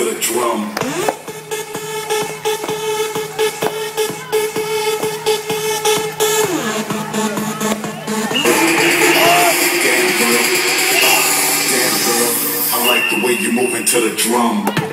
to the drum. Damn girl, I like the way you're moving to the drum.